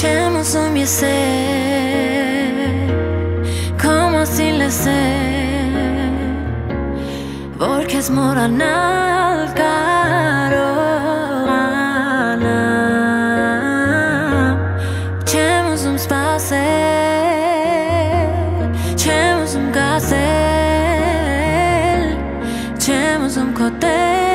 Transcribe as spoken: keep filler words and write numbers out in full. Siamo zombie ser, como sin la ser, porque es moran al carovana. Siamo zombie spacer, siamo zombie gazel, siamo zombie cote.